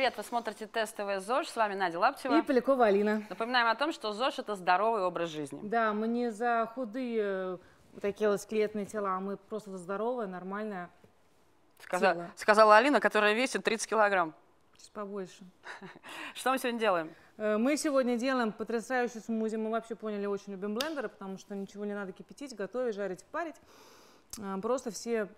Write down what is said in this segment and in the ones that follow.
привет! Вы смотрите Тест ТВ ЗОЖ. С вами Надя Лаптева. И Полякова Алина. Напоминаем о том, что ЗОЖ – это здоровый образ жизни. Да, мы не за худые такие вот скелетные тела, а мы просто за здоровое, нормальное тело. Сказала Алина, которая весит 30 килограмм. Сейчас побольше. Что мы сегодня делаем? Мы сегодня делаем потрясающий смузи. Мы вообще поняли, очень любим блендеры, потому что ничего не надо кипятить, готовить, жарить, парить. Просто все...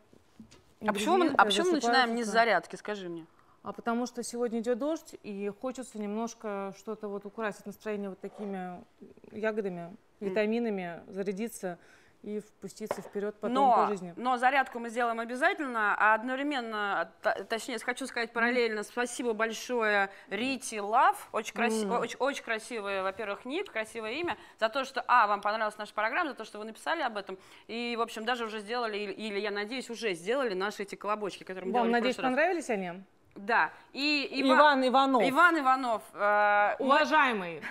А почему мы начинаем не с зарядки, скажи мне? А потому что сегодня идет дождь, и хочется немножко что-то вот украсить настроение вот такими ягодами, витаминами, зарядиться и впуститься вперед потом по жизни. Но зарядку мы сделаем обязательно, а одновременно, точнее, хочу сказать параллельно, спасибо большое Рите Лав, очень красивый, во-первых, ник, красивое имя, за то, что, вам понравилась наша программа, за то, что вы написали об этом, и, в общем, даже уже сделали, или, я надеюсь, уже сделали наши эти колобочки, которые мы делали в прошлый раз. Вам, надеюсь, понравились они? Да, и Иван Иванов. Уважаемый,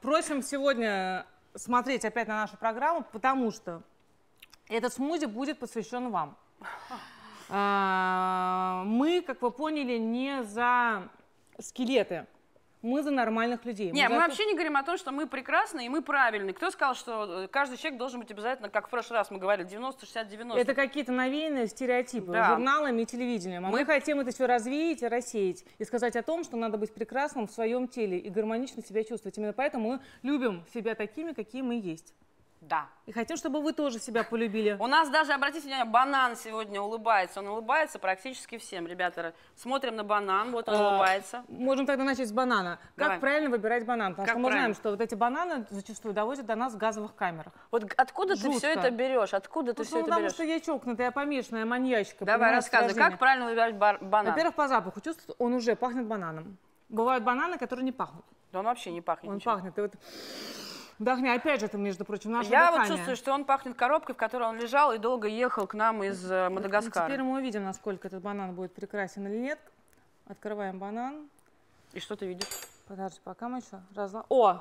просим сегодня смотреть опять на нашу программу, потому что этот смузи будет посвящен вам. Мы, как вы поняли, не за скелеты. Мы за нормальных людей. Нет, мы вообще не говорим о том, что мы прекрасны и мы правильны. Кто сказал, что каждый человек должен быть обязательно, как в прошлый раз мы говорили, 90-60-90? Это какие-то навеянные стереотипы журналами и телевидением. А мы хотим это все развеять и рассеять. И сказать о том, что надо быть прекрасным в своем теле и гармонично себя чувствовать. Именно поэтому мы любим себя такими, какие мы есть. Да. И хотим, чтобы вы тоже себя полюбили. У нас даже, обратите внимание, банан сегодня улыбается. Он улыбается практически всем. Ребята, смотрим на банан, вот он улыбается. Можем тогда начать с банана. Как правильно выбирать банан? Потому что мы знаем, что вот эти бананы зачастую доводят до нас в газовых камерах. Вот откуда ты все это берешь? Откуда ты все это берешь? Потому что я чокнутая, помешанная, маньячка. Давай, рассказывай, как правильно выбирать банан? Во-первых, по запаху чувствуется, он уже пахнет бананом. Бывают бананы, которые не пахнут. Да он вообще не пахнет. Он пахнет. Вдохни, опять же, это, между прочим, наше дыхание. Я вот чувствую, что он пахнет коробкой, в которой он лежал и долго ехал к нам из Мадагаскара. Теперь мы увидим, насколько этот банан будет прекрасен или нет. Открываем банан. И что ты видишь? Подожди, пока мы еще О!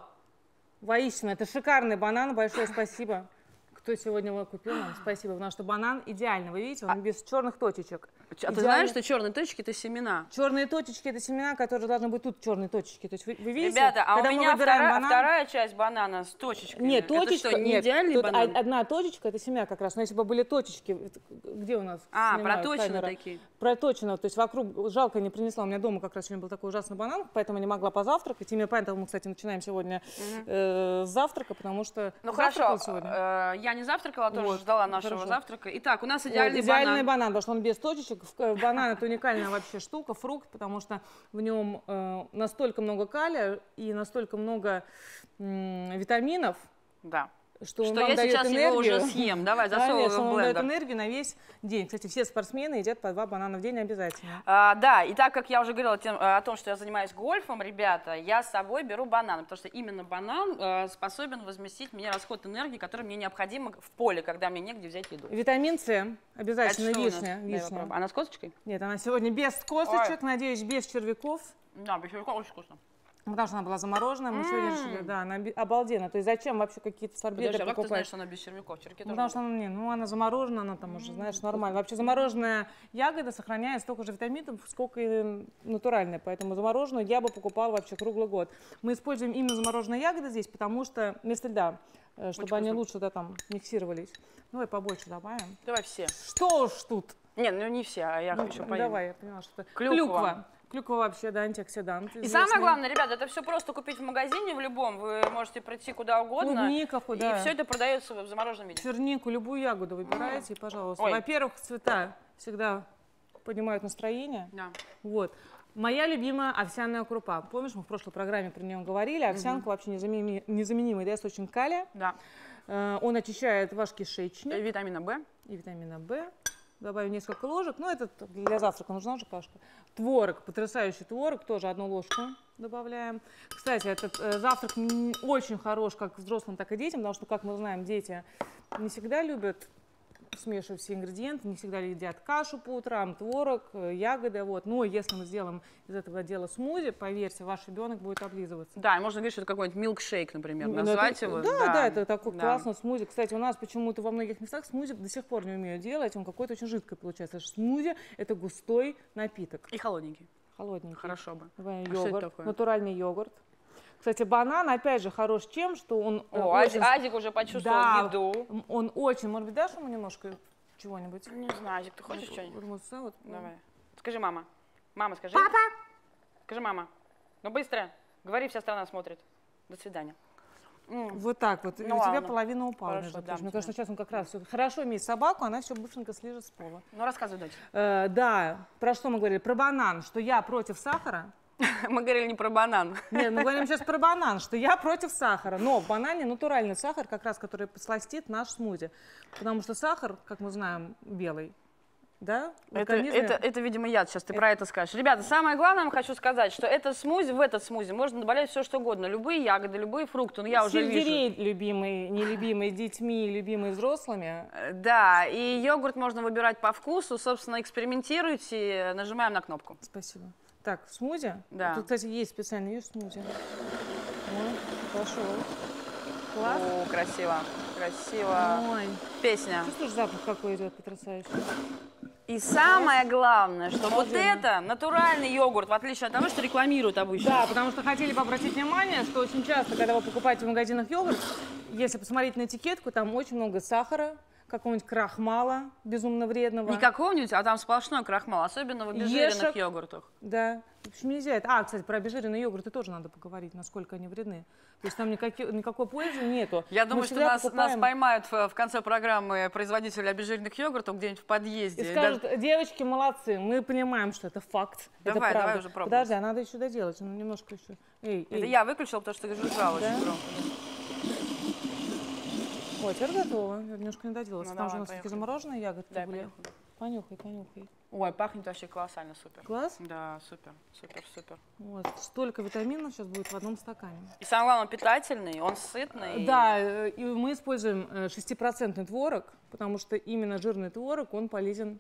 Воистину, это шикарный банан. Большое спасибо, кто сегодня его купил. Спасибо, потому что банан идеальный. Вы видите, он без черных точечек. Ты знаешь, что черные точечки – это семена? Черные точечки – это семена, которые должны быть тут черные точечки. То есть вы видите, ребята, когда у меня вторая часть банана с точечкой. Нет, точечка, это что, не идеальный банан? Одна точечка – это семена как раз. Но если бы были точечки, где у нас? Проточены такие. Проточены, то есть вокруг, жалко, не принесла. У меня дома как раз сегодня был такой ужасный банан, поэтому не могла позавтракать. Именно поэтому мы, кстати, начинаем сегодня с завтрака, потому что… Ну хорошо, я не завтракала, тоже ждала нашего завтрака. Итак, у нас идеальный банан. Идеальный банан, потому что он без точечек. Банан – это уникальная вообще штука, фрукт, потому что в нем настолько много калия и настолько много витаминов, что я сейчас его уже съем. Давай, засовываю в блендер. Он дает энергию на весь день. Кстати, все спортсмены едят по 2 банана в день обязательно. И так как я уже говорила о том, что я занимаюсь гольфом, ребята, я с собой беру банан, потому что именно банан способен возместить мне расход энергии, который мне необходим в поле, когда мне негде взять еду. Витамин С обязательно, вишня. Она с косточкой? Нет, она сегодня без косточек, надеюсь, без червяков. Да, без червяков очень вкусно. Потому что она была замороженная, мы сегодня решили, она обалденно. То есть зачем вообще какие-то сорбеты покупать? А как ты знаешь, что она без червяков? Потому что она, она заморожена, она там уже, знаешь, нормально. Вообще замороженная ягода сохраняет столько же витаминов, сколько и натуральная. Поэтому замороженную я бы покупала вообще круглый год. Мы используем именно замороженные ягоды здесь, потому что вместо льда, чтобы они лучше там миксировались. Ну и побольше добавим. Давай все. Что уж тут? Нет, не все, а я хочу поесть. Давай, я поняла, что это. Клюква. Клюква вообще, антиоксидант. Известный. И самое главное, ребята, это все просто купить в магазине в любом. Вы можете пройти куда угодно. Клубника, и все это продается в замороженном виде. Чернику, любую ягоду выбирайте, пожалуйста. Во-первых, цвета всегда поднимают настроение. Да. Вот. Моя любимая овсяная крупа. Помнишь, мы в прошлой программе про нее говорили. Овсянка вообще незаменимый источник калия. Да. Он очищает ваш кишечник. Витамина В. И витамина В. Добавим несколько ложек, но это для завтрака нужна же кашка. Творог, потрясающий творог, тоже 1 ложку добавляем. Кстати, этот завтрак очень хорош как взрослым, так и детям, потому что, как мы знаем, дети не всегда любят смешивать все ингредиенты, не всегда едят кашу по утрам, творог, ягоды. Но если мы сделаем из этого дела смузи, поверьте, ваш ребенок будет облизываться. Да, можно говорить, что это какой-нибудь милкшейк, например, назвать его. Да, это такой классный смузи. Кстати, у нас почему-то во многих местах смузи до сих пор не умеют делать, он какой-то очень жидкий получается. Смузи – это густой напиток. И холодненький. холодненький. Хорошо бы. Йогурт, а натуральный йогурт. Кстати, банан, опять же, хорош тем, что он... О, очень... Азик уже почувствовал еду. Он очень... Может быть, дашь ему немножко чего-нибудь? Не знаю, Азик, ты хочешь что-нибудь? Вот. Давай. Скажи, мама. Мама, скажи. Папа! Скажи, мама. Ну, быстро. Говори, вся страна смотрит. До свидания. Вот так вот. Ну, у тебя половина упала. Хорошо, да, мне кажется, сейчас он как раз все... Хорошо имеет собаку, она все быстренько слежит с пола. Ну, рассказывай, дочь. Да, про что мы говорили? Про банан, что я против сахара. Мы говорили не про банан. Нет, мы говорим сейчас про банан, что я против сахара. Но в банане натуральный сахар, как раз, который посластит наш смузи. Потому что сахар, как мы знаем, белый. Да? Это, видимо, яд. Сейчас ты про это скажешь. Ребята, самое главное, я хочу сказать, что это смузи, в этот смузи можно добавлять все, что угодно. Любые ягоды, любые фрукты. Но я уже вижу. Любимые, нелюбимые детьми, любимые взрослыми. Да, и йогурт можно выбирать по вкусу. Собственно, экспериментируйте, нажимаем на кнопку. Спасибо. Так, смузи. Да. Тут, кстати, есть специальный смузи. О, пошел. Класс. О, красиво. Красиво. Ой. Песня. Чувствуешь, запах какой идет потрясающий? И самое главное, что вот это натуральный йогурт, в отличие от того, что рекламируют обычно. Да, потому что хотели бы обратить внимание, что очень часто, когда вы покупаете в магазинах йогурт, если посмотреть на этикетку, там очень много сахара, какого-нибудь крахмала безумно вредного. Не какого-нибудь, а там сплошной крахмал, особенно в обезжиренных йогуртах. Да. В общем, нельзя это. А, кстати, про обезжиренные йогурты тоже надо поговорить, насколько они вредны. То есть там никакой пользы нету. Я думаю, что нас поймают в конце программы производители обезжиренных йогуртов где-нибудь в подъезде. И скажут, девочки, молодцы, мы понимаем, что это факт. Давай, это давай уже пробуем. Подожди, а надо еще доделать, ну немножко еще. Эй, это эй. Я выключила, потому что жужжала очень громко. Ой, теперь готово. Я немножко не доделала. Ну, там же у нас такие замороженные ягодки были. Понюхай, понюхай. Ой, пахнет вообще колоссально, супер. Класс? Да, супер, супер, супер. Вот, столько витаминов сейчас будет в одном стакане. И самое главное, он питательный, он сытный. Да, и мы используем 6% творог, потому что именно жирный творог, он полезен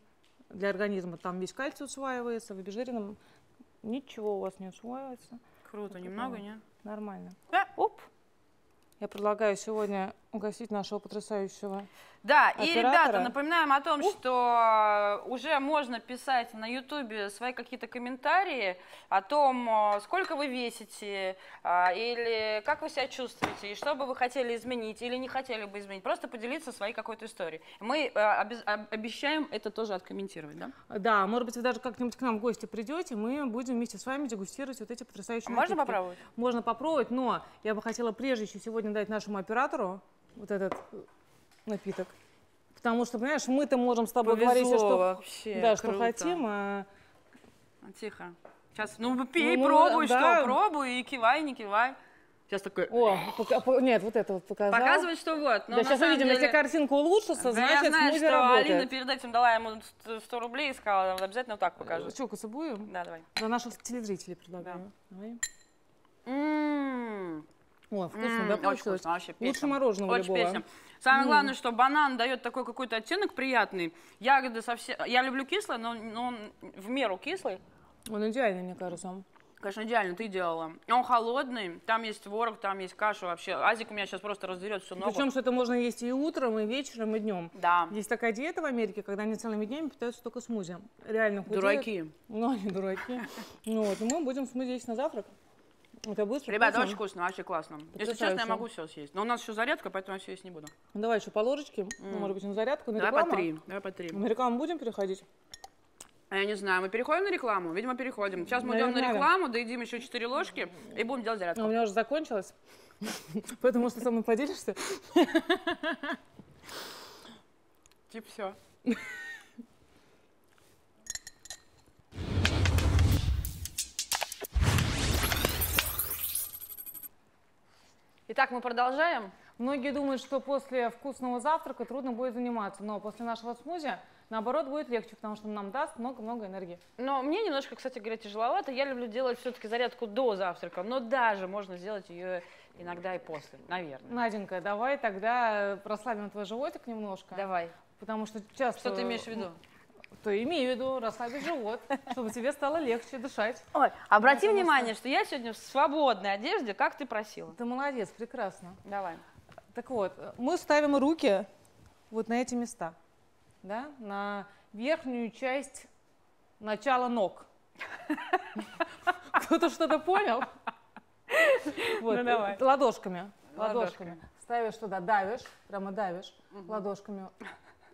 для организма. Там весь кальций усваивается, в обезжиренном ничего у вас не усваивается. Круто, вот немного, не? Нормально. Да. Оп! Я предлагаю сегодня угостить нашего потрясающего оператора. И, ребята, напоминаем о том, что уже можно писать на Ютубе свои какие-то комментарии о том, сколько вы весите, или как вы себя чувствуете, и что бы вы хотели изменить или не хотели бы изменить. Просто поделиться своей какой-то историей. Мы обещаем это тоже откомментировать, да? Да, может быть, вы даже как-нибудь к нам в гости придете, мы будем вместе с вами дегустировать вот эти потрясающие напитки. Можно попробовать? Можно попробовать, но я бы хотела прежде еще сегодня дать нашему оператору вот этот напиток. Потому что, понимаешь, мы-то можем с тобой говорить, что, да, что хотим. А... Тихо. Сейчас, ну, пей, ну, пробуй, да. Что, пробуй, и кивай, не кивай. Сейчас такой... О, нет, вот это вот показал. Показывает, что вот. Но да, сейчас увидим, деле... если картинка улучшится, да, значит, я знаю, что работает. Алина перед этим дала ему 100 рублей и сказала, обязательно вот так покажу. Что, кособуем? Да, давай. За наших телезрителей предлагаю. Да. Давай. О, вкусно, да, получилось. Лучше мороженого любого. Самое главное, что банан дает такой какой-то оттенок приятный. Ягоды совсем... Я люблю кислый, но он в меру кислый. Он идеальный, мне кажется. Конечно, идеально, ты делала. Он холодный, там есть творог, там есть каша вообще. Азик у меня сейчас просто раздерет всю ногу. Причем, что это можно есть и утром, и вечером, и днем. Да. Есть такая диета в Америке, когда они целыми днями питаются только смузи. Реально худеют. Дураки. Ну, они дураки. Ну вот, и мы будем смузи есть на завтрак. Это быстро. Ребята, вкусно. Очень вкусно, вообще классно. Потрясающе. Если честно, я могу все съесть. Но у нас еще зарядка, поэтому я все есть не буду. Давай еще по ложечке, ну, может быть, на зарядку, на рекламу. Давай по три. На рекламу будем переходить? А я не знаю, мы переходим на рекламу? Видимо, переходим. Сейчас мы идем на рекламу, доедим еще 4 ложки и будем делать зарядку. Но у меня уже закончилось, поэтому что со мной поделишься? Типа все. Итак, мы продолжаем. Многие думают, что после вкусного завтрака трудно будет заниматься, но после нашего смузи, наоборот, будет легче, потому что он нам даст много-много энергии. Но мне немножко, кстати говоря, тяжеловато. Я люблю делать все-таки зарядку до завтрака, но даже можно сделать ее иногда и после, наверное. Наденька, давай тогда прослабим твой животик немножко. Давай. Потому что часто... Что ты имеешь в виду? То имею в виду, расслабить живот, чтобы тебе стало легче дышать. Ой, обрати внимание, что я сегодня в свободной одежде, как ты просила. Ты молодец, прекрасно. Давай. Так вот, мы ставим руки вот на эти места, да, на верхнюю часть начала ног. Кто-то что-то понял? Вот. Ну, давай. Ладошками. Ставишь туда, давишь, прямо давишь ладошками.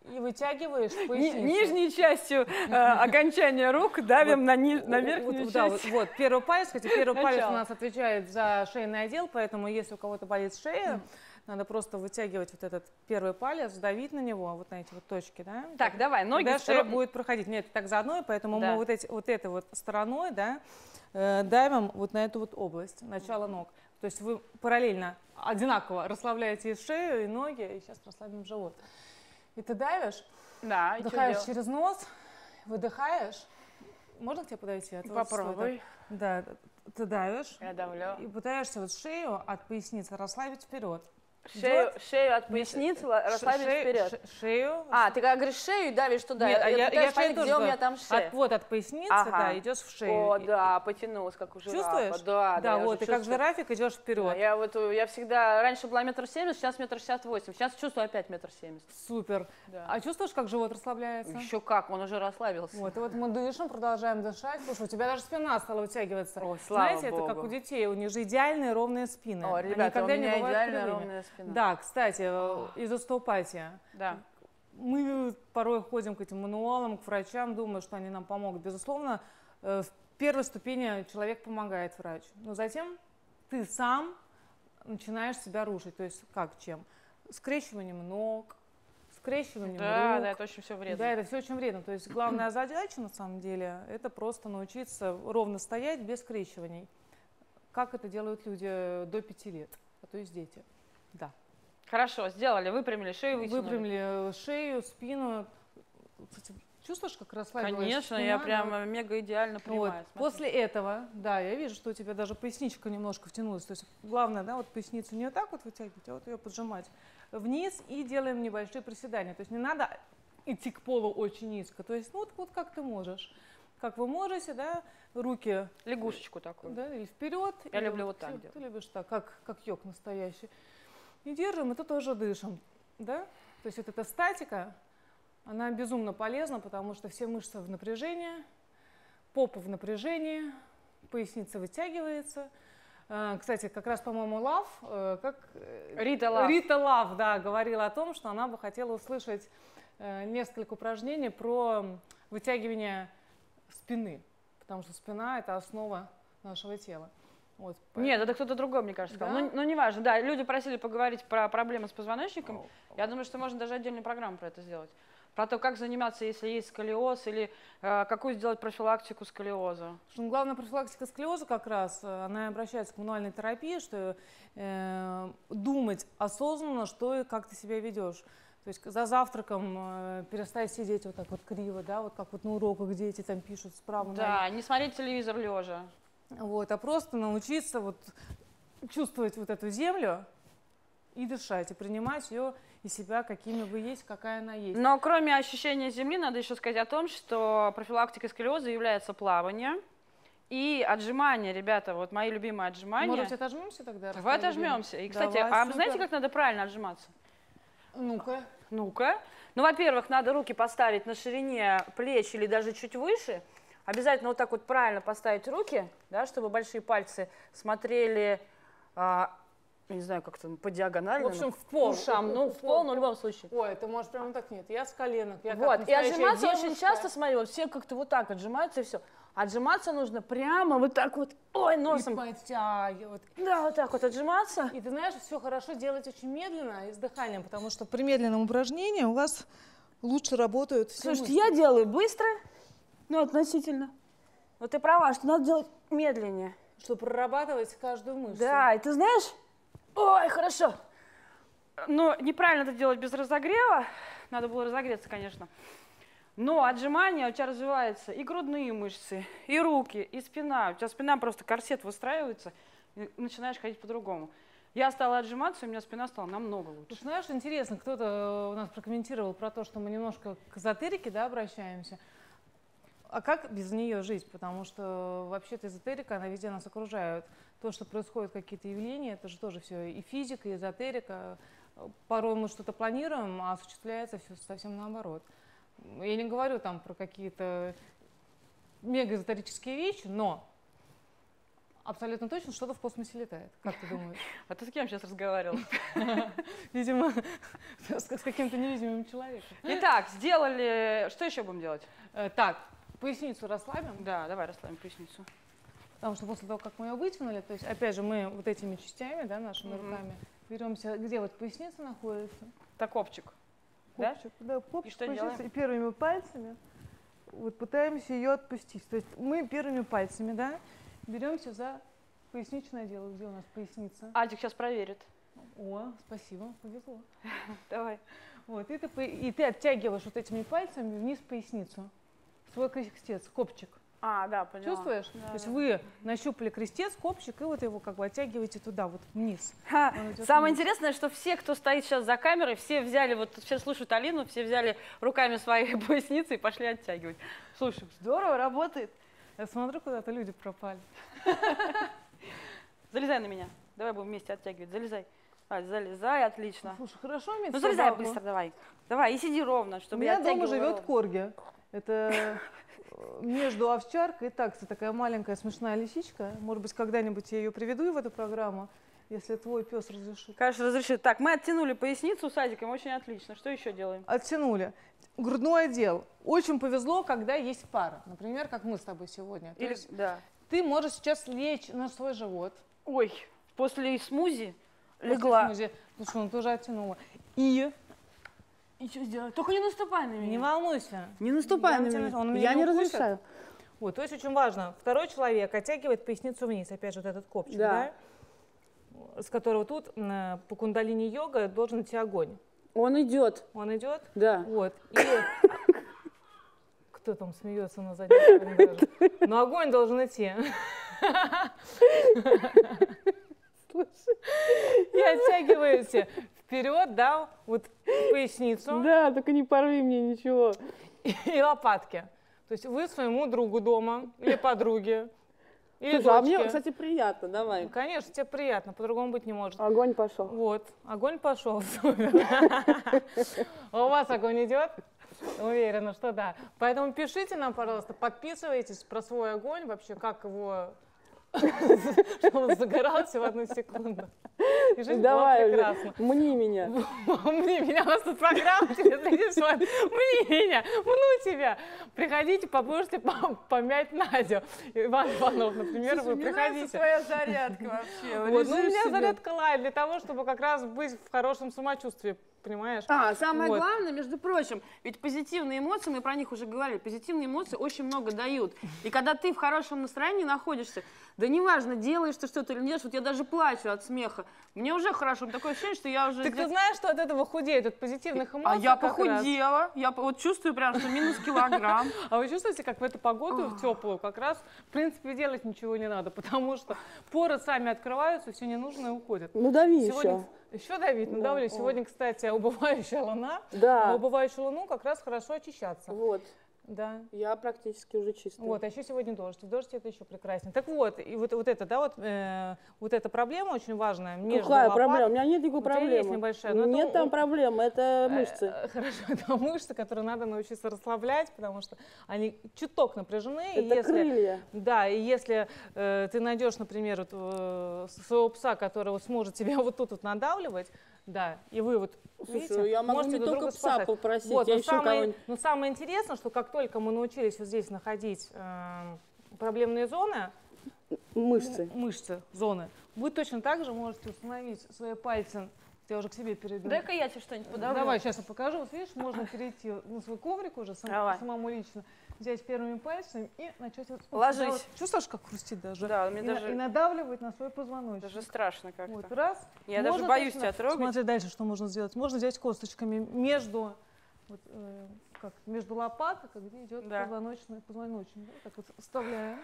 И вытягиваешь поясницу. Нижней частью окончания рук давим вот, на верхнюю часть. Да, вот первый палец, хотя первый палец у нас отвечает за шейный отдел, поэтому если у кого-то болит шея, надо просто вытягивать вот этот первый палец, давить на него, вот на эти вот точки, да? Так, давай, ноги. Да, шея будет проходить. Нет, так заодно, поэтому мы вот этой стороной, да, давим вот на эту вот область, начало ног. То есть вы параллельно, одинаково расслабляете и шею, и ноги, и сейчас расслабим живот. И ты давишь, вдыхаешь через нос, выдыхаешь. Можно к тебе подойти? Попробуй. Да, ты давишь. Я давлю. И пытаешься вот шею от поясницы расслабить вперед. Шею от поясницы расслабить вперед. Шею. А, ты когда говоришь шею и давишь туда. Нет, я шею тоже. Где у меня там шея? Вот от поясницы, да, идешь в шею. О, да, потянулась, как у жирафа. Чувствуешь? Да, вот, и как жирафик идешь вперед. Я всегда, раньше была 1,70 м, сейчас 1,68 м. Сейчас чувствую опять 1,70 м. Супер. А чувствуешь, как живот расслабляется? Еще как, он уже расслабился. Вот, и вот мы дышим, продолжаем дышать. Слушай, у тебя даже спина стала вытягиваться. Знаете, это как у детей, у них же идеальные ровные спины. О, ребята, у меня идеально ровные спины. Да, кстати, из остеопатия. Да. Мы порой ходим к этим мануалам, к врачам, думаем, что они нам помогут. Безусловно, в первой ступени человек помогает врач. Но затем ты сам начинаешь себя рушить. То есть как, чем? Скрещиванием ног, скрещиванием рук. Да, это очень все вредно. Да, это все очень вредно. То есть главная задача, на самом деле, это просто научиться ровно стоять без скрещиваний. Как это делают люди до 5 лет, а то есть дети. Да. Хорошо, сделали, выпрямили шею, вытянули. Выпрямили шею, спину. Кстати, чувствуешь, как расслабилась? Конечно, спина, я прямо мега идеально понимаю. Вот. После этого, да, я вижу, что у тебя даже поясничка немножко втянулась. То есть главное, да, вот поясницу не вот так вот вытягивать, а вот ее поджимать вниз и делаем небольшие приседания. То есть не надо идти к полу очень низко. То есть вот как ты можешь. Как вы можете, да, руки... Лягушечку такую. Да, и вперед. Я люблю вот так делать. Ты любишь так, как йог настоящий. И держим, и то тоже дышим, да? То есть вот эта статика, она безумно полезна, потому что все мышцы в напряжении, попа в напряжении, поясница вытягивается. Кстати, как раз, по-моему, Рита Лав, да, говорила о том, что она бы хотела услышать несколько упражнений про вытягивание спины, потому что спина – это основа нашего тела. Вот, нет, это кто-то другой, мне кажется, сказал. Да? Ну, неважно, да, люди просили поговорить про проблемы с позвоночником. Я думаю, что можно даже отдельную программу про это сделать. Про то, как заниматься, если есть сколиоз, или какую сделать профилактику сколиоза. Ну, главная профилактика сколиоза как раз, она обращается к мануальной терапии, что думать осознанно, что и как ты себя ведешь. То есть за завтраком перестать сидеть вот так вот криво, да, вот как вот на уроках дети там пишут справа. Да, не смотреть телевизор лежа. Вот, а просто научиться вот чувствовать вот эту землю и дышать, и принимать ее и себя, какими вы есть, какая она есть. Но кроме ощущения земли, надо еще сказать о том, что профилактикой сколиоза является плавание и отжимания, ребята, вот мои любимые отжимания. Может, отожмемся тогда? Давай отожмемся. И, кстати, давай, знаете, как надо правильно отжиматься? Ну-ка. Ну-ка. Ну, во-первых, надо руки поставить на ширине плеч или даже чуть выше. Обязательно вот так вот правильно поставить руки, да, чтобы большие пальцы смотрели, не знаю, как-то по диагонали. В общем, в пол. Ушам, ну, в пол, но в любом случае. Ой, ты можешь прямо так, нет, я с коленок. Я вот, и отжиматься девушка. Очень часто, смотри, вот все как-то вот так отжимаются и все. Отжиматься нужно прямо вот так вот, ой, носом. И подтягивать. Да, вот так вот отжиматься. И ты знаешь, все хорошо делать очень медленно и с дыханием, потому что при медленном упражнении у вас лучше работают все. Слушайте, я делаю быстро. Ну, относительно. Вот ты права, что надо делать медленнее. Чтобы прорабатывать каждую мышцу. Да, и ты знаешь, ой, хорошо. Но неправильно это делать без разогрева. Надо было разогреться, конечно. Но отжимания у тебя развиваются и грудные мышцы, и руки, и спина. У тебя спина просто корсет выстраивается, и начинаешь ходить по-другому. Я стала отжиматься, и у меня спина стала намного лучше. Ты знаешь, интересно, кто-то у нас прокомментировал про то, что мы немножко к эзотерике, да, обращаемся. А как без нее жить? Потому что вообще-то эзотерика, она везде нас окружает. То, что происходят какие-то явления, это же тоже все и физика, и эзотерика. Порой мы что-то планируем, а осуществляется все совсем наоборот. Я не говорю там про какие-то мегаэзотерические вещи, но абсолютно точно что-то в космосе летает. Как ты думаешь? А ты с кем сейчас разговаривал? Видимо, с каким-то невидимым человеком. Итак, сделали... Что еще будем делать? Так, поясницу расслабим. Да, давай расслабим поясницу. Потому что после того, как мы ее вытянули, то есть, опять же, мы вот этими частями, да, нашими руками, беремся, где вот поясница находится. Так, копчик. Да? Да, копчик, поясница, и первыми пальцами вот пытаемся ее отпустить. То есть мы первыми пальцами, да, беремся за поясничное дело. Где у нас поясница? Азик сейчас проверит. О, спасибо, повезло. Давай. Вот, и ты оттягиваешь вот этими пальцами вниз поясницу. Свой крестец, копчик. А, да, поняла. Чувствуешь? Да, то есть вы нащупали крестец, копчик, и вот его как бы оттягиваете туда, вот вниз. Самое интересное, что все, кто стоит сейчас за камерой, все взяли, вот все слушают Алину, все взяли руками свои поясницы и пошли оттягивать. Слушай, здорово, работает. Я смотрю, куда-то люди пропали. Залезай на меня. Давай будем вместе оттягивать. Залезай. А, залезай, отлично. Слушай, хорошо, Митя? Ну, залезай быстро, давай. Давай, и сиди ровно, чтобы я оттягивала. У меня дома живет корги. Это между овчаркой и такса, такая маленькая смешная лисичка. Может быть, когда-нибудь я ее приведу в эту программу, если твой пес разрешит. Конечно, разрешит. Так, мы оттянули поясницу с Азиком, очень отлично. Что еще делаем? Оттянули. Грудной отдел. Очень повезло, когда есть пара. Например, как мы с тобой сегодня. Или, да. Ты можешь сейчас лечь на свой живот. Ой, после смузи легла. После смузи. Слушай, он тоже оттянула. И что сделать? Только не наступай на меня. Не волнуйся. Не наступай на меня. Я не разрешаю. Вот, то есть очень важно. Второй человек оттягивает поясницу вниз. Опять же, вот этот копчик, да? С которого тут по кундалини-йога должен идти огонь. Он идет. Он идет? Да. Вот. И... Кто там смеется на заднем фоне даже? Но огонь должен идти. И оттягиваете вперед, да, вот поясницу. Да, только не порви мне ничего. И лопатки. То есть вы своему другу дома или подруге. Слушай, а мне, кстати, приятно, давай. Ну, конечно, тебе приятно, по-другому быть не может. Огонь пошел. Вот, огонь пошел. У вас огонь идет? Уверена, что да. Поэтому пишите нам, пожалуйста, подписывайтесь про свой огонь, вообще, как его... Что он загорался в одну секунду. И жизнь давай, была прекрасна. Мни меня. Мни меня. У нас тут программа через 3 часа. Мни меня. Мну тебя. Приходите, поможете помять Надю. Иван Иванов, например, слушай, вы приходите. У меня своя зарядка вообще. Вот, ну, у меня зарядка лайт для того, чтобы как раз быть в хорошем самочувствии. Понимаешь? А, самое главное, между прочим, ведь позитивные эмоции, мы про них уже говорили, позитивные эмоции очень много дают. И когда ты в хорошем настроении находишься, да неважно, делаешь ты что-то или нет, вот я даже плачу от смеха. Мне уже хорошо, такое ощущение, что я уже... Так ты знаешь, что от этого худеет, от позитивных эмоций? А я похудела, я вот чувствую прям, что -килограмм. А вы чувствуете, как в эту погоду, в теплую, как раз, в принципе, делать ничего не надо, потому что поры сами открываются, все ненужное уходит. Ну дави еще. Еще давить, надавлю. Сегодня, кстати, убывающая луна. Да. А убывающую луну как раз хорошо очищаться. Вот. Да. Я практически уже чистая. Вот, а еще сегодня дождь. В дождь это еще прекраснее. Так вот, и вот, вот эта проблема очень важная. Какая проблема? У меня нет никакой проблемы. Есть небольшая, но нет там проблемы, это мышцы. Хорошо, это мышцы, которые надо научиться расслаблять, потому что они чуток напряжены. Это и если, крылья. Да, и если ты найдешь, например, вот, своего пса, который вот сможет тебя вот тут вот надавливать, да, и вы вот, слушай, видите, я могу не только пса попросить, вот, я еще кого-нибудь. Но самое интересное, что как только мы научились вот здесь находить проблемные зоны, мышцы, зоны, вы точно так же можете установить свои пальцы. Я уже к себе перейду. Дай-ка я тебе что-нибудь подавлю. Давай, сейчас я покажу. Вот видишь, можно перейти на свой коврик уже, самому лично, взять первыми пальцами и начать... Вот, ложись. Вот, чувствуешь, как хрустит даже? Да, мне даже... И надавливать на свой позвоночник. Даже страшно как-то. Вот, раз. Я даже боюсь тебя трогать. Смотри дальше, что можно сделать. Можно взять косточками между... Вот, как, между лопаток, где идет позвоночник. Вот так вот вставляем.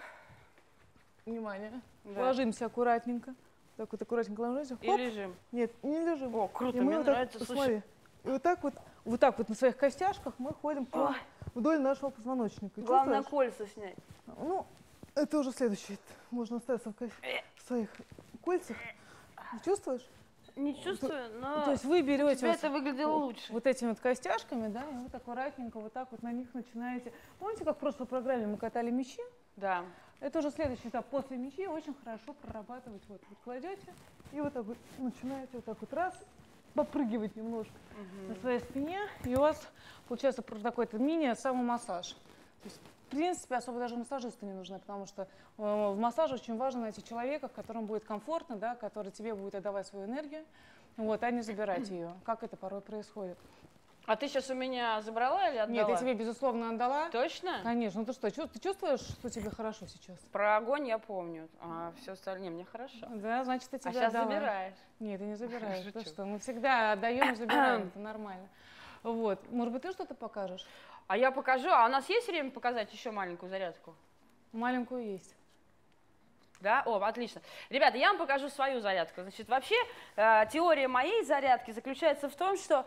Внимание. Да. Ложимся аккуратненько. Так вот аккуратненько ложимся. И лежим. Нет, не лежим. О, круто, мне вот нравится. Так, смотри, и вот так вот на своих костяшках мы ходим вдоль нашего позвоночника. Главное кольца снять. Ну, это уже следующее. Можно остаться в своих кольцах. Чувствуешь? не чувствую, но то есть вы берете вот, это выглядело лучше. Вот этими вот костяшками, да, и вот аккуратненько вот так вот на них начинаете. Помните, как в прошлой программе мы катали мячи? Да. Это уже следующий этап. После мячи очень хорошо прорабатывать. Вот, вот кладете и вот так вот начинаете вот так вот раз, попрыгивать немножко на своей спине. И у вас получается такой-то мини-самомассаж. В принципе, особо даже массажисты не нужны, потому что в массаже очень важно найти человека, которому будет комфортно, да, который тебе будет отдавать свою энергию, вот, а не забирать ее, как это порой происходит. А ты сейчас у меня забрала или отдала? Нет, я тебе, безусловно, отдала. Точно? Конечно. Ну ты что, ты чувствуешь, что тебе хорошо сейчас? Про огонь я помню, а все остальное мне хорошо. Да, значит, ты тебя отдала. А сейчас забираешь? Нет, ты не забираешь. Ты что? Мы всегда отдаем и забираем, это нормально. Вот. Может быть, ты что-то покажешь? А я покажу. А у нас есть время показать еще маленькую зарядку? Маленькую есть. Да? О, отлично. Ребята, я вам покажу свою зарядку. Значит, вообще теория моей зарядки заключается в том, что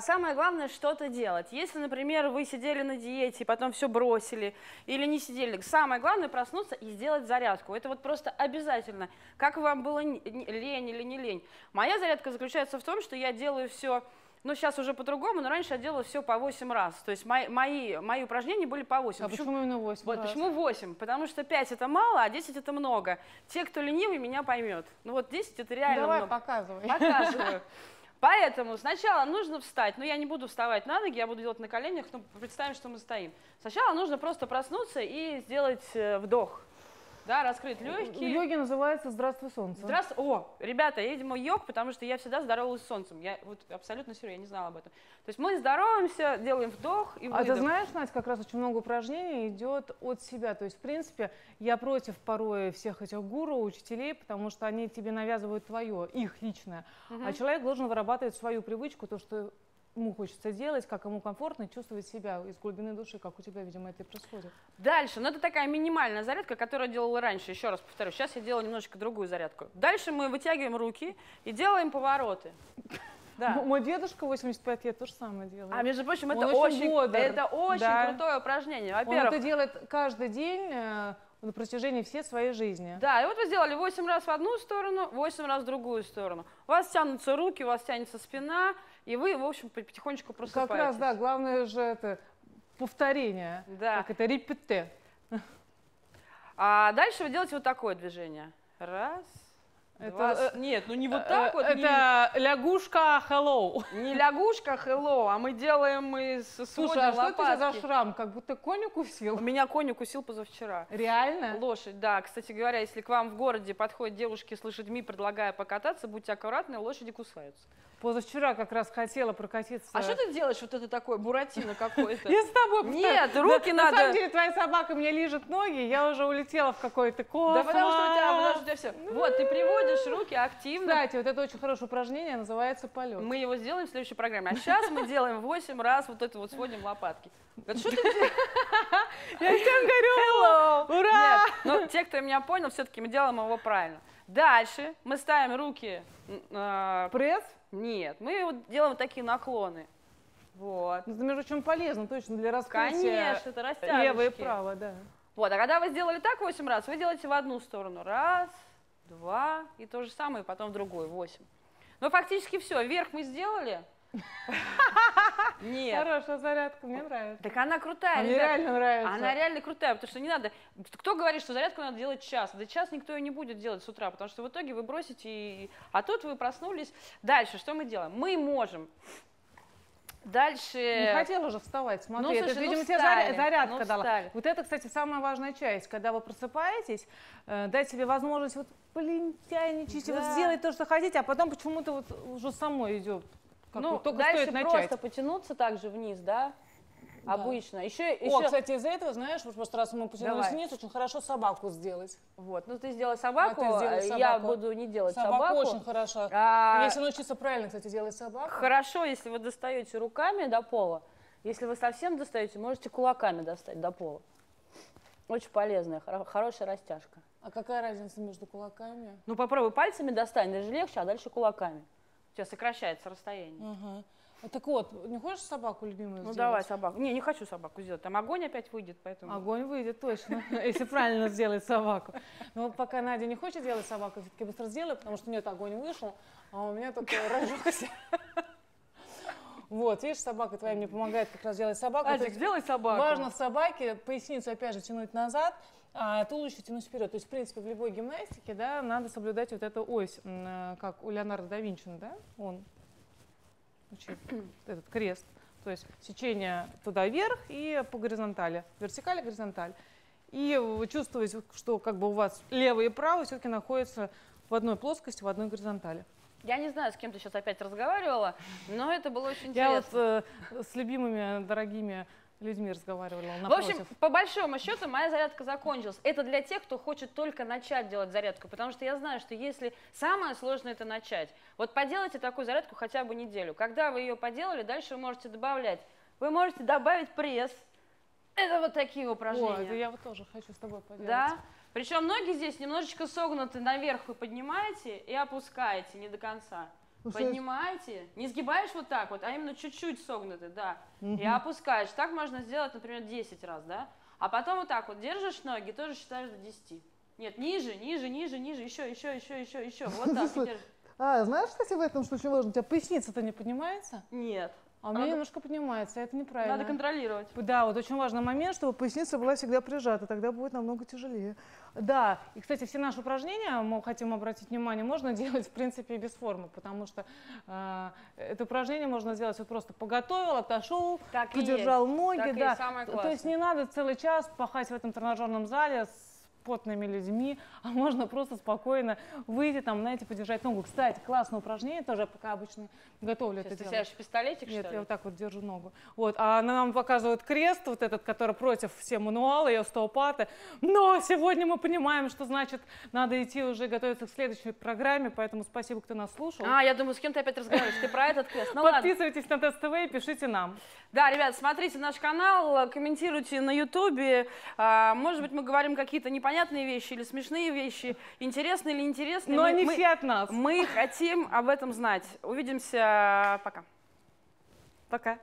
самое главное что-то делать. Если, например, вы сидели на диете, потом все бросили или не сидели, самое главное проснуться и сделать зарядку. Это вот просто обязательно. Как вам было лень или не лень. Моя зарядка заключается в том, что я делаю все... Ну, сейчас уже по-другому, но раньше я делала все по 8 раз. То есть мои упражнения были по 8. А почему именно 8? Вот, почему 8? Потому что 5 это мало, а 10 это много. Те, кто ленивый, меня поймет. Ну вот 10 это реально много. Давай, показывай. Показываю. Поэтому сначала нужно встать. Но я не буду вставать на ноги, я буду делать на коленях. Ну, представим, что мы стоим. Сначала нужно просто проснуться и сделать вдох. Да, раскрыть легкие. Йоги называется «Здравствуй, солнце». О, ребята, едем йог, потому что я всегда здоровалась с солнцем. Я вот абсолютно серьезно, я не знала об этом. То есть мы здороваемся, делаем вдох и выдох. А ты знаешь, Надь, как раз очень много упражнений идет от себя. То есть, в принципе, я против порой всех этих гуру, учителей, потому что они тебе навязывают твое, их личное. А человек должен вырабатывать свою привычку, то, что ему хочется делать, как ему комфортно, чувствовать себя из глубины души, как у тебя, видимо, это и происходит. Дальше, ну это такая минимальная зарядка, которую я делала раньше, еще раз повторю, сейчас я делаю немножечко другую зарядку. Дальше мы вытягиваем руки и делаем повороты. Да. Мой дедушка 85 лет тоже самое делает. А между прочим, это очень крутое упражнение. Во-первых, он это делает каждый день на протяжении всей своей жизни. Да, и вот вы сделали 8 раз в одну сторону, 8 раз в другую сторону. У вас тянутся руки, у вас тянется спина, и вы, в общем, потихонечку просыпаетесь. Как раз, да, главное же это повторение, да. Как это репете. А дальше вы делаете вот такое движение. Раз, два. Нет, ну не вот так вот. Это не... лягушка hello. Не лягушка hello, а мы делаем из слушай, а лопатки. Что это за шрам? Как будто конь укусил. У меня конь укусил позавчера. Реально? Лошадь, да. Кстати говоря, если к вам в городе подходят девушки с лошадьми, предлагая покататься, будьте аккуратны, лошади кусаются. Позавчера как раз хотела прокатиться. А что ты делаешь? Вот это такое, буратино какое-то. Я с тобой... Нет, руки надо... На самом деле твоя собака мне лижет ноги, я уже улетела в какой-то космос. Да потому что у тебя все... Вот, ты приводишь руки активно. Кстати, вот это очень хорошее упражнение, называется полет. Мы его сделаем в следующей программе. А сейчас мы делаем 8 раз вот это вот, сводим лопатки. Вот что ты делаешь? Я всем говорю, ура! Но те, кто меня понял, все-таки мы делаем его правильно. Дальше мы ставим руки... Пресс? Нет, мы вот делаем такие наклоны. Вот. Это, между прочим, полезно точно для раскрытия. Конечно, это растяжечки. Лево и право, да. Вот, а когда вы сделали так 8 раз, вы делаете в одну сторону. Раз, два, и то же самое, потом в другую, 8. Ну, фактически все, вверх мы сделали. Нет. Хорошая зарядка, мне нравится. Так она крутая. Мне реально нравится. Она реально крутая, потому что не надо... Кто говорит, что зарядку надо делать час? Да час никто ее не будет делать с утра, потому что в итоге вы бросите, а тут вы проснулись. Дальше что мы делаем? Мы можем... Дальше... Не хотела уже вставать, смотри, ну, слушай, это, видимо, тебе зарядка дала. Вот это, кстати, самая важная часть, когда вы просыпаетесь, дать себе возможность вот полентяничать, да. Вот сделать то, что хотите, а потом почему-то вот уже самой идет. Как ну, только дальше стоит начать. Просто потянуться также вниз, да? Да. Обычно. Еще... кстати, из-за этого, знаешь, вот просто раз мы потянулись вниз, очень хорошо собаку сделать. Вот, ну ты сделай собаку, я буду не делать собаку. Очень хорошо. Если научиться правильно, кстати, делать собаку. Хорошо, если вы достаете руками до пола. Если вы совсем достаете, можете кулаками достать до пола. Очень полезная, хорошая растяжка. А какая разница между кулаками? Ну попробуй пальцами достань, даже легче, а дальше кулаками. У тебя сокращается расстояние. Угу. Так вот, не хочешь собаку любимую сделать? Ну давай собаку. Не хочу собаку сделать. Там огонь опять выйдет, поэтому... Огонь выйдет, точно, если правильно сделать собаку. Но пока Надя не хочет делать собаку, все-таки быстро сделай, потому что у нее огонь вышел, а у меня только разжегся. Вот, видишь, собака твоя мне помогает как раз делать собаку. Азик, сделай собаку. Важно в собаке поясницу опять же тянуть назад, а туловище тянуть вперед. То есть, в принципе, в любой гимнастике, да, надо соблюдать вот эту ось, как у Леонардо да Винчи, да, он этот крест. То есть сечение туда вверх и по горизонтали, вертикаль и горизонталь. И чувствуете, что как бы у вас левый и правый все-таки находятся в одной плоскости, в одной горизонтали. Я не знаю, с кем ты сейчас опять разговаривала, но это было очень интересно. Я вот с любимыми, дорогими людьми разговаривала напротив. В общем, по большому счету, моя зарядка закончилась. Это для тех, кто хочет только начать делать зарядку, потому что я знаю, что если самое сложное – это начать. Вот поделайте такую зарядку хотя бы неделю. Когда вы ее поделали, дальше вы можете добавлять. Вы можете добавить пресс. Это вот такие упражнения. О, это я вот тоже хочу с тобой поделать. Да? Причем ноги здесь немножечко согнуты наверх, вы поднимаете и опускаете, не до конца. Поднимаете, не сгибаешь вот так вот, а именно чуть-чуть согнуты, да, и опускаешь. Так можно сделать, например, 10 раз, да, а потом вот так вот держишь ноги, тоже считаешь до 10. Нет, ниже, ниже, ниже, ниже, еще, вот так и держишь. А, знаешь, кстати, в этом случае важно, у тебя поясница-то не поднимается? Нет. А у меня немножко поднимается, это неправильно. Надо контролировать. Да, вот очень важный момент, чтобы поясница была всегда прижата, тогда будет намного тяжелее. Да, и, кстати, все наши упражнения, мы хотим обратить внимание, можно делать, в принципе, и без формы, потому что это упражнение можно сделать вот просто поготовил, отошел, так подержал ноги. Так да. То есть не надо целый час пахать в этом тренажерном зале с потными людьми, а можно просто спокойно выйти, там, знаете, подержать ногу. Кстати, классное упражнение, тоже пока обычно готовлю это дело. Ты сядешь пистолетик, что ли? Нет, я вот так вот держу ногу. Вот, а она нам показывает крест, вот этот, который против все мануалы, ее остеопаты. Но сегодня мы понимаем, что значит, надо идти уже готовиться к следующей программе, поэтому спасибо, кто нас слушал. А, я думаю, с кем ты опять разговариваешь, ты про этот крест. Подписывайтесь на Тест ТВ и пишите нам. Да, ребят, смотрите наш канал, комментируйте на Ютубе. Может быть, мы говорим какие-то непонятные вещи или смешные вещи, интересные или неинтересные. Но они все от нас. Мы хотим об этом знать. Увидимся. Пока. Пока.